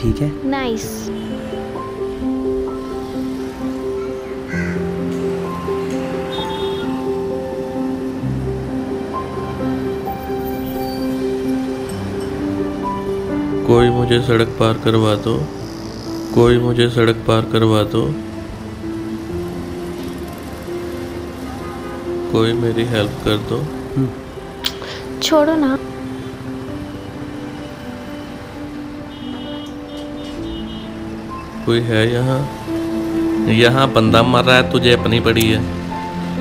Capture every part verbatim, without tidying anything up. ठीक है? नाइस। कोई मुझे सड़क पार करवा दो, कोई मुझे सड़क पार करवा दो, कोई मेरी हेल्प कर दो। छोड़ो ना। कोई है यहाँ? यहाँ बंदा मर रहा है, तुझे अपनी पड़ी है।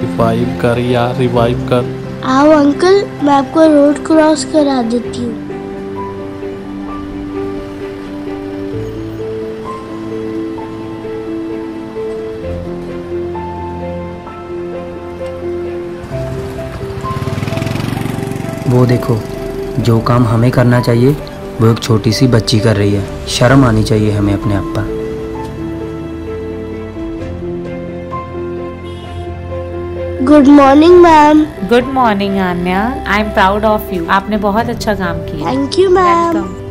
रिवाइव कर यार, रिवाइव कर। आओ अंकल, मैं आपको रोड क्रॉस करा देती हूँ। वो देखो, जो काम हमें करना चाहिए वो एक छोटी सी बच्ची कर रही है। शर्म आनी चाहिए हमें अपने आप पर। Good morning ma'am. Good morning Anya, I am proud of you. आपने बहुत अच्छा काम किया। Thank you ma'am.